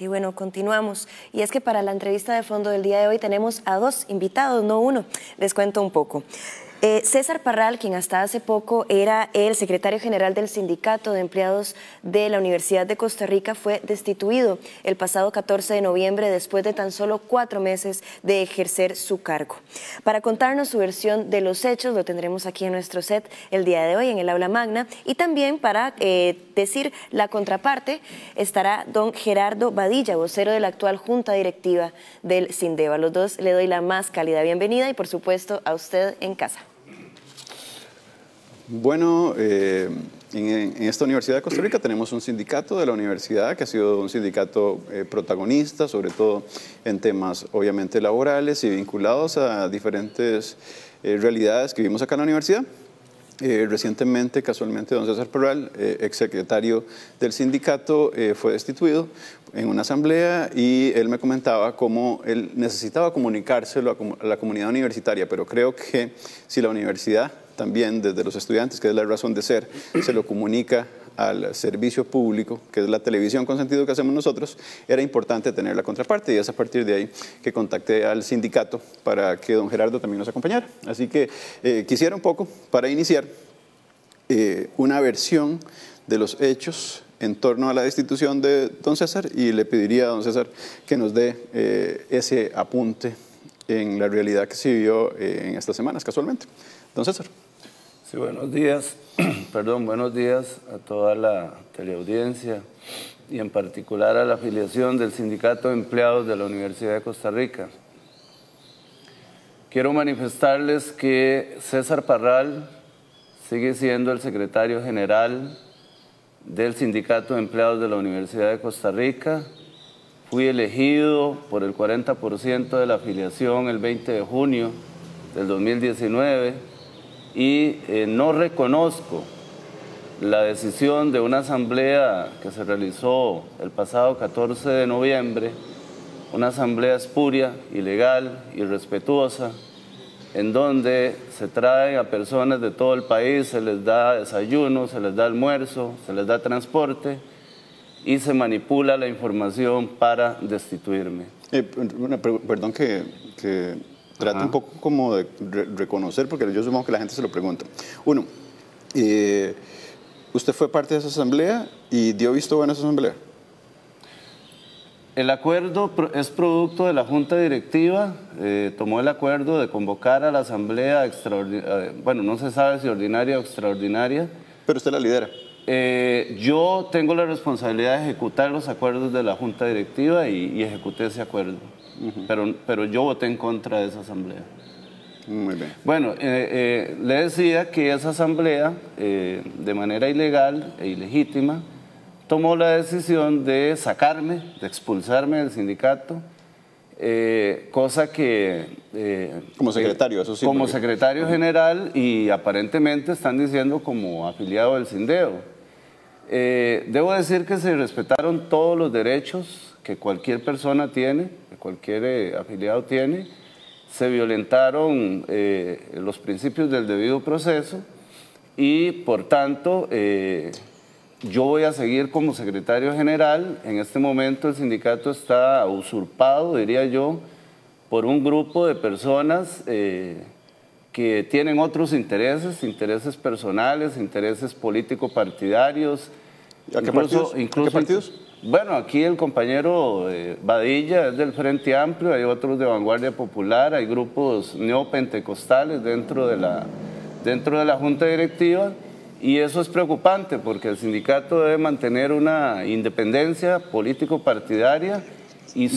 Y bueno, continuamos. Y es que para la entrevista de fondo del día de hoy tenemos a dos invitados, no uno. Les cuento un poco. César Parral, quien hasta hace poco era el secretario general del Sindicato de Empleados de la Universidad de Costa Rica, fue destituido el pasado 14 de noviembre después de tan solo 4 meses de ejercer su cargo. Para contarnos su versión de los hechos, lo tendremos aquí en nuestro set el día de hoy en el Aula Magna, y también para decir la contraparte estará don Gerardo Badilla, vocero de la actual Junta Directiva del SINDEU. A los dos le doy la más cálida bienvenida y por supuesto a usted en casa. Bueno, en esta Universidad de Costa Rica tenemos un sindicato de la universidad que ha sido un sindicato protagonista, sobre todo en temas obviamente laborales y vinculados a diferentes realidades que vivimos acá en la universidad. Recientemente, casualmente, don César Parral, exsecretario del sindicato, fue destituido en una asamblea y él me comentaba cómo él necesitaba comunicárselo a la comunidad universitaria, pero creo que si la universidad también desde los estudiantes, que es la razón de ser, se lo comunica al servicio público, que es la televisión con sentido que hacemos nosotros, era importante tener la contraparte y es a partir de ahí que contacté al sindicato para que don Gerardo también nos acompañara. Así que quisiera un poco, para iniciar, una versión de los hechos en torno a la destitución de don César y le pediría a don César que nos dé ese apunte en la realidad que se vivió en estas semanas casualmente. Don César. Sí, buenos días. Perdón, buenos días a toda la teleaudiencia y en particular a la afiliación del Sindicato de Empleados de la Universidad de Costa Rica. Quiero manifestarles que César Parral sigue siendo el secretario general del Sindicato de Empleados de la Universidad de Costa Rica. Fui elegido por el 40% de la afiliación el 20 de junio del 2019. Y no reconozco la decisión de una asamblea que se realizó el pasado 14 de noviembre, una asamblea espuria, ilegal, irrespetuosa, en donde se traen a personas de todo el país, se les da desayuno, se les da almuerzo, se les da transporte y se manipula la información para destituirme. Perdón que... Trata un poco como de reconocer, porque yo supongo que la gente se lo pregunta. Uno, ¿usted fue parte de esa asamblea y dio visto bueno a esa asamblea? El acuerdo es producto de la Junta Directiva. Tomó el acuerdo de convocar a la asamblea extraordinaria. Bueno, no se sabe si ordinaria o extraordinaria. Pero usted la lidera. Yo tengo la responsabilidad de ejecutar los acuerdos de la Junta Directiva y ejecuté ese acuerdo. Pero yo voté en contra de esa asamblea. Muy bien. Bueno, le decía que esa asamblea, de manera ilegal e ilegítima, tomó la decisión de sacarme, de expulsarme del sindicato, cosa que... como secretario, eso sí. Como secretario general y aparentemente están diciendo como afiliado del SINDEU. Debo decir que se respetaron todos los derechos que cualquier persona tiene, que cualquier afiliado tiene. Se violentaron los principios del debido proceso y por tanto yo voy a seguir como secretario general. En este momento el sindicato está usurpado, diría yo, por un grupo de personas que tienen otros intereses, intereses personales, intereses político-partidarios. ¿A qué partidos? ¿A qué partidos? Bueno, aquí el compañero Badilla es del Frente Amplio, hay otros de Vanguardia Popular, hay grupos neopentecostales dentro de la Junta Directiva y eso es preocupante porque el sindicato debe mantener una independencia político-partidaria y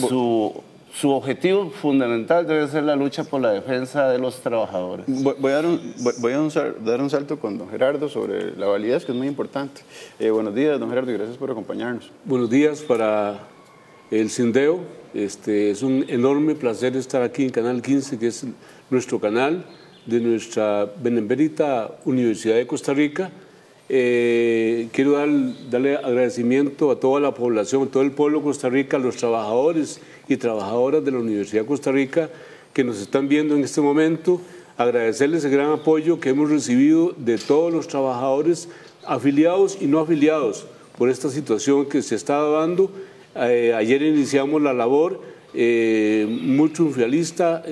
su objetivo fundamental debe ser la lucha por la defensa de los trabajadores. Voy a dar un salto con don Gerardo sobre la validez, que es muy importante. Buenos días, don Gerardo, y gracias por acompañarnos. Buenos días para el SINDEU. Es un enorme placer estar aquí en Canal 15, que es nuestro canal de nuestra benemérita Universidad de Costa Rica. Quiero darle agradecimiento a toda la población, a todo el pueblo de Costa Rica, a los trabajadores y trabajadoras de la Universidad de Costa Rica que nos están viendo en este momento, agradecerles el gran apoyo que hemos recibido de todos los trabajadores afiliados y no afiliados por esta situación que se está dando. Ayer iniciamos la labor muy triunfalista,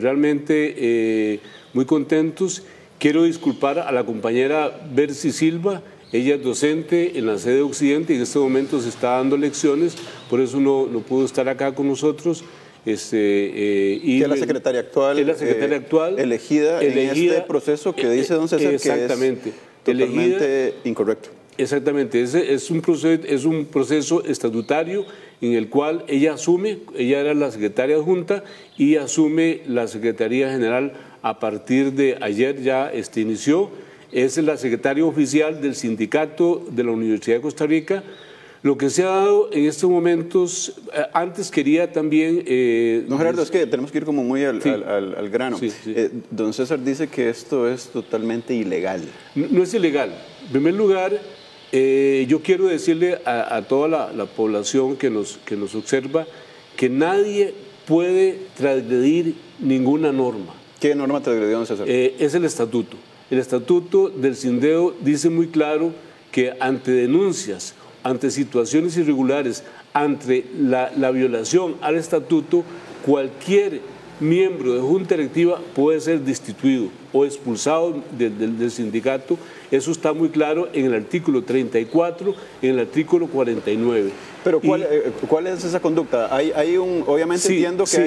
realmente muy contentos. Quiero disculpar a la compañera Bercy Silva, ella es docente en la sede occidente y en este momento se está dando lecciones, por eso no pudo estar acá con nosotros. Y es la secretaria actual, elegida en este proceso que dice don César exactamente, que es totalmente incorrecto. Exactamente, es un proceso estatutario en el cual ella asume, ella era la secretaria adjunta y asume la Secretaría General a partir de ayer, ya inició, es la secretaria oficial del Sindicato de la Universidad de Costa Rica. Lo que se ha dado en estos momentos, antes quería también... no, Gerardo, es que tenemos que ir como muy al grano. Sí, sí. Don César dice que esto es totalmente ilegal. No es ilegal. En primer lugar, yo quiero decirle a toda la población que nos observa que nadie puede transgredir ninguna norma. ¿Qué norma transgredió, don César? Es el estatuto. El estatuto del SINDEU dice muy claro que ante denuncias, ante situaciones irregulares, ante la violación al estatuto, cualquier miembro de junta directiva puede ser destituido o expulsado del sindicato. Eso está muy claro en el artículo 34, en el artículo 49. Pero ¿cuál es esa conducta? Obviamente entiendo que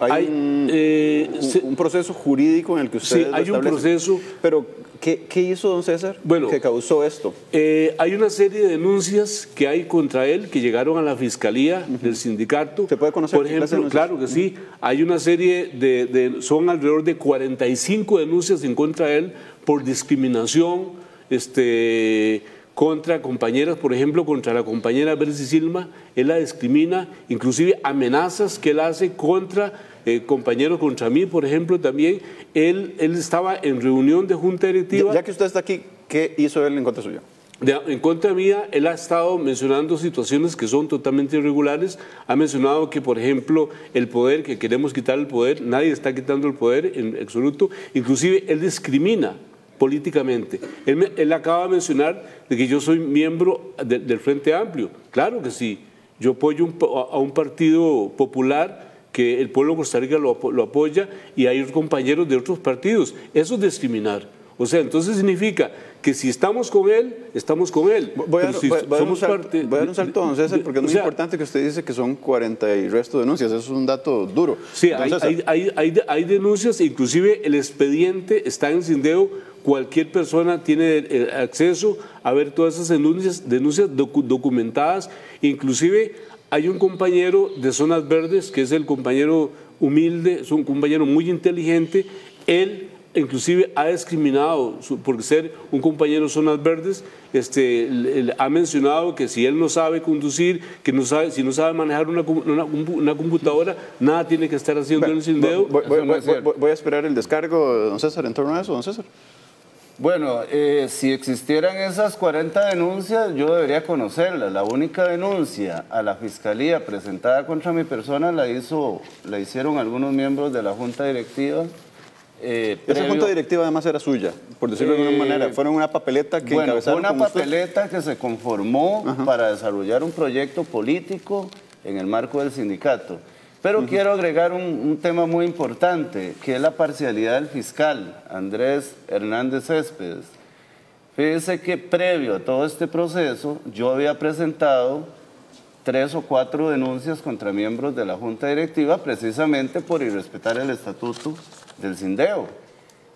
hay un proceso jurídico en el que ustedes lo establecen. Hay un proceso. Pero ¿qué hizo don César que causó esto? Hay una serie de denuncias que hay contra él que llegaron a la fiscalía del sindicato. ¿Se puede conocer? Por ejemplo, claro que sí. Hay una serie son alrededor de 45 denuncias en contra de él por discriminación, contra compañeras, por ejemplo, contra la compañera Bercy Silva, él la discrimina, inclusive amenazas que él hace contra compañeros, contra mí, por ejemplo, también. Él estaba en reunión de junta directiva. Ya que usted está aquí, ¿qué hizo él en contra suya? En contra mía, él ha estado mencionando situaciones que son totalmente irregulares. Ha mencionado que, por ejemplo, el poder, que queremos quitar el poder, nadie está quitando el poder en absoluto. Inclusive, él discrimina políticamente. Él acaba de mencionar de que yo soy miembro del Frente Amplio. Claro que sí. Yo apoyo a un partido popular que el pueblo de Costa Rica lo apoya y hay compañeros de otros partidos. Eso es discriminar. O sea, entonces significa que si estamos con él, estamos con él. Voy a dar un salto, don César, porque es muy importante que usted dice que son 40 y resto de denuncias. Eso es un dato duro. Sí, hay denuncias, inclusive el expediente está en SINDEU. Cualquier persona tiene acceso a ver todas esas denuncias documentadas. Inclusive hay un compañero de Zonas Verdes, que es el compañero humilde, es un compañero muy inteligente. Él inclusive ha discriminado por ser un compañero de Zonas Verdes, ha mencionado que si él no sabe conducir, que si no sabe manejar una computadora, nada tiene que estar haciendo en el SINDEU. Voy a esperar el descargo de don César en torno a eso, don César. Bueno, si existieran esas 40 denuncias, yo debería conocerlas. La única denuncia a la fiscalía presentada contra mi persona la hicieron algunos miembros de la junta directiva. Esa junta directiva además era suya, por decirlo de alguna manera. Fueron una papeleta que encabezaron una papeleta usted, que se conformó para desarrollar un proyecto político en el marco del sindicato. Pero quiero agregar un tema muy importante, que es la parcialidad del fiscal, Andrés Hernández Céspedes. Fíjese que previo a todo este proceso, yo había presentado 3 o 4 denuncias contra miembros de la junta directiva, precisamente por irrespetar el estatuto del SINDEU.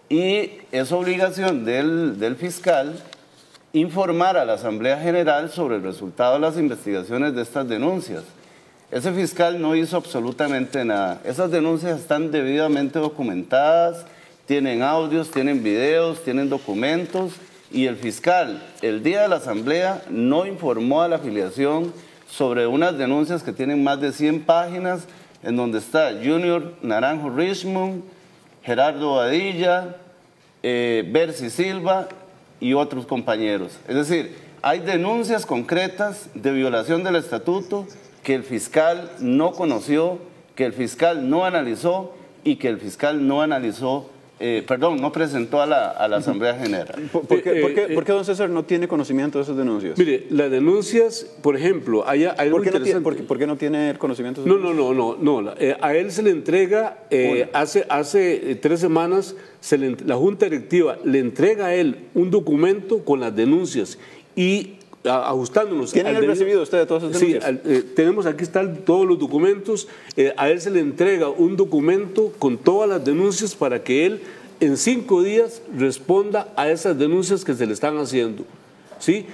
Y es obligación del fiscal informar a la Asamblea General sobre el resultado de las investigaciones de estas denuncias. Ese fiscal no hizo absolutamente nada. Esas denuncias están debidamente documentadas, tienen audios, tienen videos, tienen documentos, y el fiscal, el día de la asamblea, no informó a la afiliación sobre unas denuncias que tienen más de 100 páginas, en donde está Junior Naranjo Richmond, Gerardo Badilla, Bercy Silva y otros compañeros. Es decir, hay denuncias concretas de violación del estatuto que el fiscal no conoció, que el fiscal no analizó y que el fiscal no analizó perdón, no presentó a la Asamblea General. ¿Por qué don César no tiene conocimiento de esas denuncias? Mire, las denuncias, por ejemplo, hay algo interesante. ¿Por qué no tiene el conocimiento de esas denuncias? No. A él se le entrega, hace 3 semanas, la Junta Directiva le entrega a él un documento con las denuncias y ajustándonos. ¿Tienen recibido usted de todas esas denuncias? Sí, tenemos, aquí están todos los documentos. A él se le entrega un documento con todas las denuncias para que él en 5 días responda a esas denuncias que se le están haciendo. ¿Sí?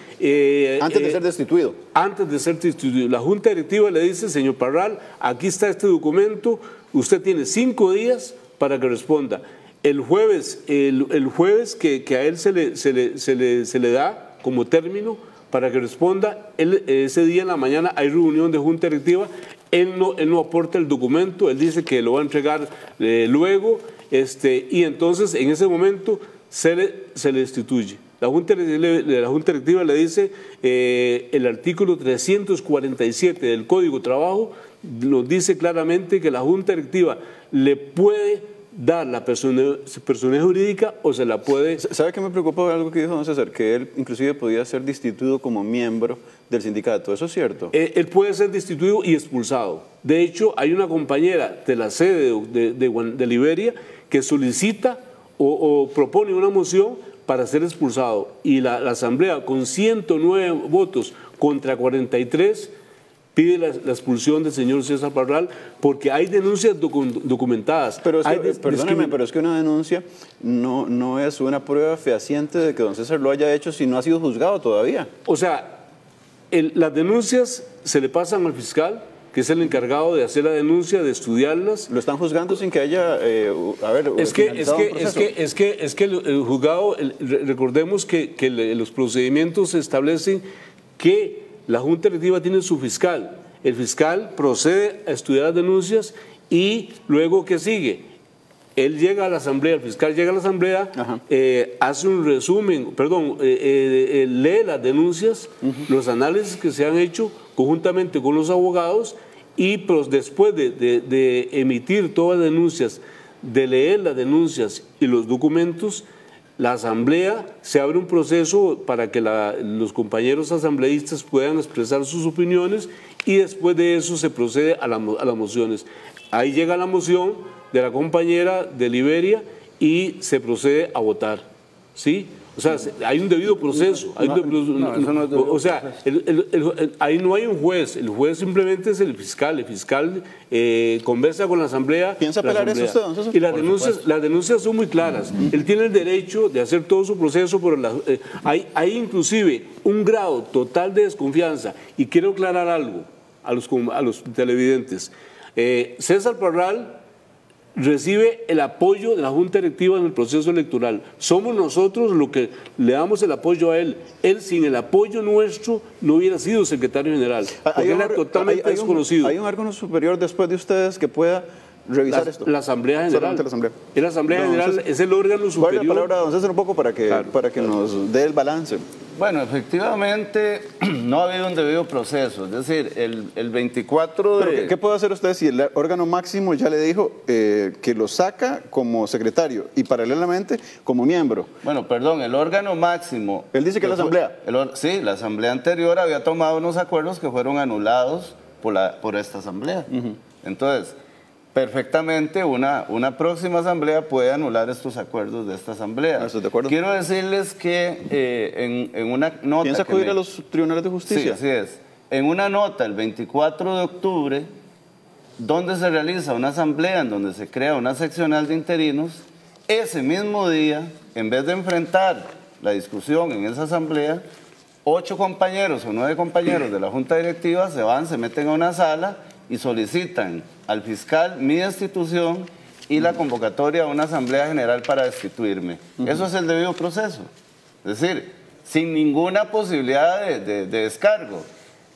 Antes de ser destituido. Antes de ser destituido. La Junta Directiva le dice: señor Parral, aquí está este documento, usted tiene 5 días para que responda. El jueves que a él se le da como término para que responda, ese día en la mañana hay reunión de Junta Directiva, él no aporta el documento, él dice que lo va a entregar luego, y entonces en ese momento se le destituye. La Junta Directiva le dice, el artículo 347 del Código de Trabajo nos dice claramente que la Junta Directiva le puede dar la persona jurídica o se la puede... ¿Sabe qué me preocupó? Algo que dijo don César, que él inclusive podía ser destituido como miembro del sindicato. ¿Eso es cierto? Él puede ser destituido y expulsado. De hecho, hay una compañera de la sede de Liberia que solicita o propone una moción para ser expulsado, y la Asamblea, con 109 votos contra 43, pide la expulsión del señor César Parral, porque hay denuncias documentadas. Pero es que, perdóneme, pero es que una denuncia no es una prueba fehaciente de que don César lo haya hecho si no ha sido juzgado todavía. O sea, las denuncias se le pasan al fiscal, que es el encargado de hacer la denuncia, de estudiarlas. ¿Lo están juzgando sin que haya Es que el juzgado, recordemos que los procedimientos se establecen que la Junta Directiva tiene su fiscal. El fiscal procede a estudiar las denuncias y luego, ¿qué sigue? Él llega a la Asamblea, el fiscal llega a la Asamblea, hace un resumen, lee las denuncias, los análisis que se han hecho conjuntamente con los abogados, y pues, después de emitir todas las denuncias, de leer las denuncias y los documentos, la Asamblea, se abre un proceso para que los compañeros asambleístas puedan expresar sus opiniones, y después de eso se procede a las mociones. Ahí llega la moción de la compañera de Liberia y se procede a votar, ¿sí? O sea, hay un debido proceso. O sea, ahí no hay un juez. El juez simplemente es el fiscal. El fiscal conversa con la Asamblea. ¿Piensa apelar eso usted, don César? Y las denuncias son muy claras. Él tiene el derecho de hacer todo su proceso, pero hay inclusive un grado total de desconfianza. Y quiero aclarar algo a los televidentes. César Parral recibe el apoyo de la Junta Directiva en el proceso electoral. Somos nosotros los que le damos el apoyo a él. Él, sin el apoyo nuestro, no hubiera sido secretario general. Porque él era totalmente desconocido. ¿Hay un órgano superior después de ustedes que pueda revisar esto? La Asamblea General. La Asamblea General es el órgano superior. Guarda la palabra, don César, un poco para que nos dé el balance. Bueno, efectivamente no ha habido un debido proceso, es decir, el 24 de... ¿Pero qué puede hacer usted si el órgano máximo ya le dijo que lo saca como secretario y paralelamente como miembro? Bueno, perdón, el órgano máximo... Él dice que la Asamblea. Sí, la Asamblea anterior había tomado unos acuerdos que fueron anulados por esta Asamblea. Entonces, perfectamente una próxima asamblea puede anular estos acuerdos de esta asamblea. ¿Estás de acuerdo? Quiero decirles que en una nota... ¿Piensa acudir a los tribunales de justicia? Sí, así es. En una nota el 24 de octubre, donde se realiza una asamblea en donde se crea una seccional de interinos, ese mismo día, en vez de enfrentar la discusión en esa asamblea, 8 compañeros o 9 compañeros de la Junta Directiva se meten a una sala y solicitan al fiscal mi destitución y la convocatoria a una asamblea general para destituirme. Eso es el debido proceso, es decir, sin ninguna posibilidad de descargo.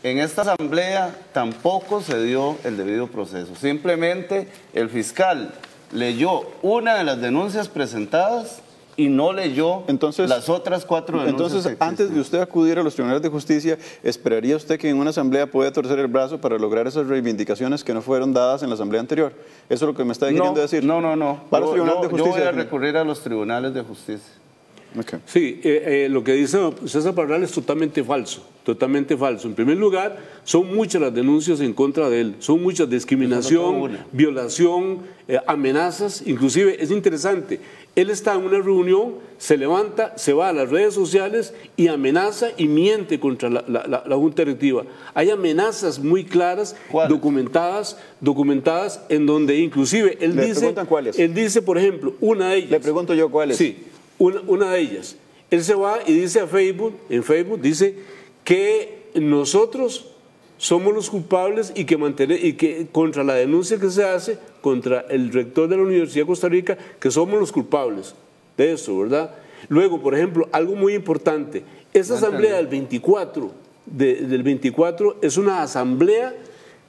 En esta asamblea tampoco se dio el debido proceso, simplemente el fiscal leyó una de las denuncias presentadas y no leyó entonces las otras 4 denuncias. Entonces, antes de usted acudir a los tribunales de justicia, ¿esperaría usted que en una asamblea pueda torcer el brazo para lograr esas reivindicaciones que no fueron dadas en la asamblea anterior? Eso es lo que me está queriendo decir. No, no, no. Para los tribunales de justicia, yo voy a recurrir a los tribunales de justicia. Okay. Sí, lo que dice César Parral es totalmente falso, En primer lugar, son muchas las denuncias en contra de él, son muchas: discriminación, violación, amenazas. Inclusive es interesante, él está en una reunión, se levanta, se va a las redes sociales y amenaza y miente contra la Junta Directiva. Hay amenazas muy claras, documentadas, en donde inclusive él dice... ¿Le preguntan cuáles? Él dice, por ejemplo, una de ellas... ¿Le pregunto yo cuáles? Sí. Una de ellas, él se va y dice a Facebook, en Facebook dice que nosotros somos los culpables y que contra la denuncia que se hace contra el rector de la Universidad de Costa Rica, que somos los culpables de eso, ¿verdad? Luego, por ejemplo, algo muy importante, esta asamblea del 24 es una asamblea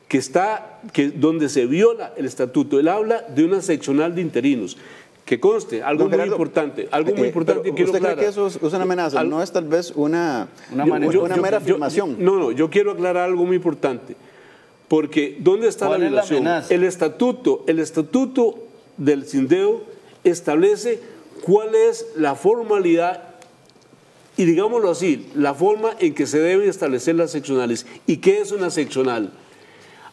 que está, donde se viola el estatuto. Él habla de una seccional de interinos. Que conste, algo muy importante, y quiero aclarar. ¿Usted cree que eso es una amenaza? ¿No es tal vez una mera afirmación? No, no, yo quiero aclarar algo muy importante, porque ¿dónde está la violación? El estatuto del SINDEU establece cuál es la formalidad y, digámoslo así, la forma en que se deben establecer las seccionales. ¿Y qué es una seccional?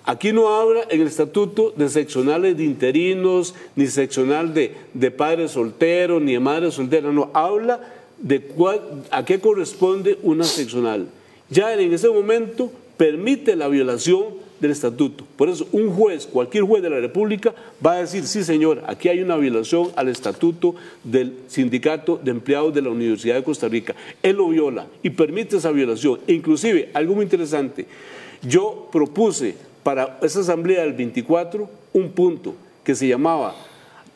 Aquí no habla en el estatuto de seccionales de interinos, ni seccional de padres solteros, ni de madres solteras, no, habla de a qué corresponde una seccional. Ya en ese momento permite la violación del estatuto. Por eso un juez, cualquier juez de la República, va a decir: sí, señor, aquí hay una violación al estatuto del Sindicato de Empleados de la Universidad de Costa Rica. Él lo viola y permite esa violación. Inclusive, algo muy interesante, yo propuse para esa asamblea del 24 un punto que se llamaba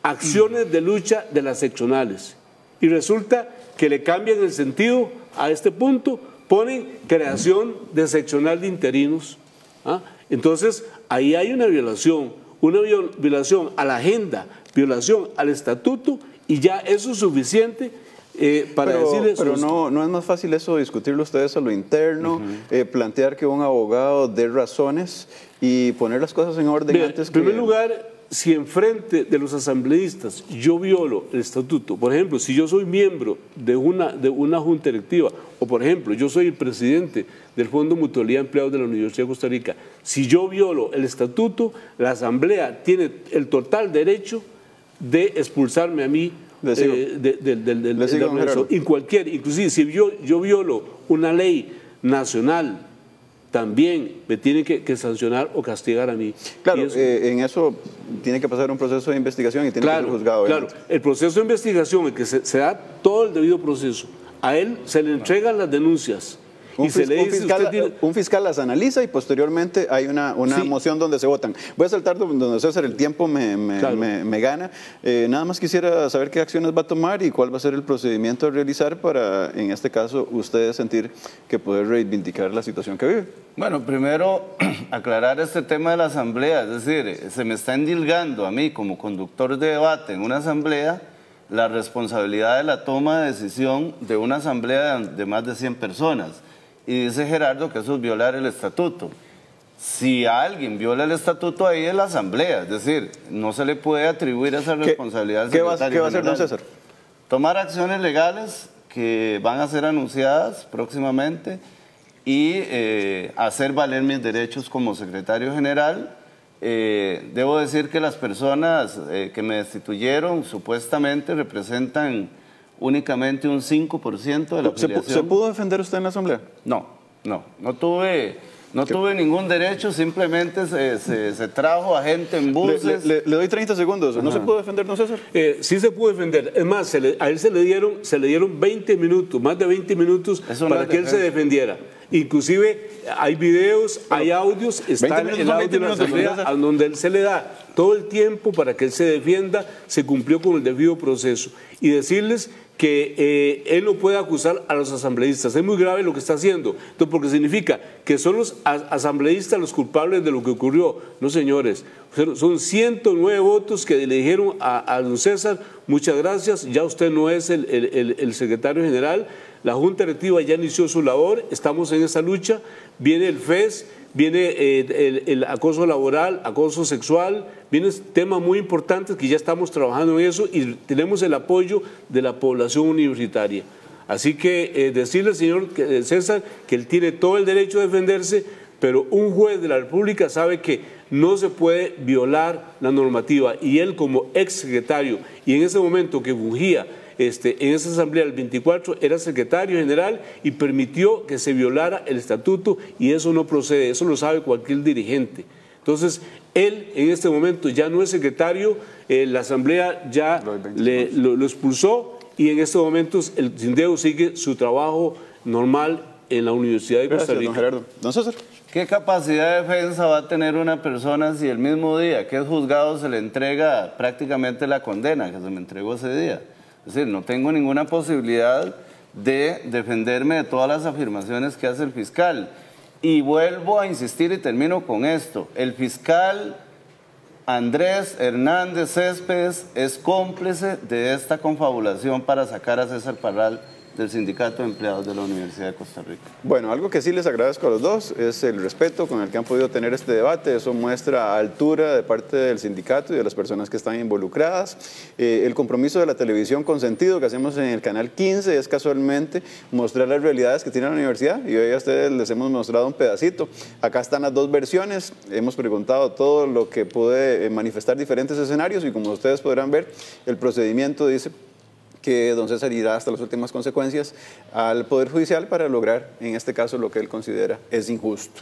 acciones de lucha de las seccionales, y resulta que le cambian el sentido a este punto, ponen creación de seccional de interinos. ¿Ah? Entonces ahí hay una violación a la agenda, violación al estatuto, y ya eso es suficiente. Pero no es más fácil eso, discutirlo ustedes a lo interno, plantear que un abogado dé razones y poner las cosas en orden. Bien, antes que... En primer lugar, si enfrente de los asambleístas yo violo el estatuto, por ejemplo, si yo soy miembro de una junta directiva, o por ejemplo, yo soy el presidente del Fondo Mutualidad Empleados de la Universidad de Costa Rica, si yo violo el estatuto, la asamblea tiene el total derecho de expulsarme a mí inclusive si yo violo una ley nacional, también me tiene que sancionar o castigar a mí. Claro, eso, en eso tiene que pasar un proceso de investigación y tiene que ser juzgado. Claro, el proceso de investigación, el que se da todo el debido proceso, a él se le entregan las denuncias. Un fiscal las analiza y posteriormente hay una moción donde se votan. Voy a saltar donde César, el tiempo me gana. Nada más quisiera saber qué acciones va a tomar y cuál va a ser el procedimiento a realizar para, en este caso, ustedes sentir que poder reivindicar la situación que vive. Bueno, primero aclarar este tema de la asamblea. Es decir, se me está endilgando a mí como conductor de debate en una asamblea la responsabilidad de la toma de decisión de una asamblea de más de 100 personas. Y dice Gerardo que eso es violar el estatuto. Si alguien viola el estatuto, ahí es la asamblea. Es decir, no se le puede atribuir esa responsabilidad al secretario general. ¿Qué va a hacer don César? Tomar acciones legales que van a ser anunciadas próximamente y hacer valer mis derechos como secretario general. Debo decir que las personas que me destituyeron supuestamente representan únicamente un 5% de la población. ¿Se pudo defender usted en la asamblea? No tuve ningún derecho, simplemente se trajo a gente en buses. Le doy 30 segundos. ¿No se pudo defender, don César? Sí se pudo defender. Es más, a él se le dieron 20 minutos, más de 20 minutos para que él se defendiera. Inclusive hay videos, hay audios, está el audio de la asamblea a donde él se le da todo el tiempo para que él se defienda. Se cumplió con el debido proceso. Y decirles que él no puede acusar a los asambleístas. Es muy grave lo que está haciendo, entonces, porque significa que son los asambleístas los culpables de lo que ocurrió. No, señores, son 109 votos que le dijeron a don César: muchas gracias, ya usted no es el secretario general, la Junta Directiva ya inició su labor, estamos en esa lucha, viene el FES, viene el acoso laboral, acoso sexual, vienen temas muy importantes que ya estamos trabajando en eso y tenemos el apoyo de la población universitaria. Así que decirle al señor César que él tiene todo el derecho a defenderse, pero un juez de la República sabe que no se puede violar la normativa, y él como exsecretario, y en ese momento que fungía en esa asamblea el 24, era secretario general y permitió que se violara el estatuto, y eso no procede, eso lo sabe cualquier dirigente. Entonces, él en este momento ya no es secretario, la asamblea ya lo expulsó, y en estos momentos el SINDEU sigue su trabajo normal en la Universidad de Costa Rica. Gracias, don Gerardo. Don César. ¿Qué capacidad de defensa va a tener una persona si el mismo día que es juzgado se le entrega prácticamente la condena que se me entregó ese día? Es decir, no tengo ninguna posibilidad de defenderme de todas las afirmaciones que hace el fiscal. Y vuelvo a insistir y termino con esto. El fiscal Andrés Hernández Céspedes es cómplice de esta confabulación para sacar a César Parral del Sindicato de Empleados de la Universidad de Costa Rica. Bueno, algo que sí les agradezco a los dos es el respeto con el que han podido tener este debate. Eso muestra altura de parte del sindicato y de las personas que están involucradas. El compromiso de la televisión con sentido que hacemos en el Canal 15 es casualmente mostrar las realidades que tiene la universidad, y hoy a ustedes les hemos mostrado un pedacito. Acá están las dos versiones, hemos preguntado todo lo que puede manifestar diferentes escenarios, y como ustedes podrán ver, el procedimiento dice que don César irá hasta las últimas consecuencias al Poder Judicial para lograr, en este caso, lo que él considera es injusto.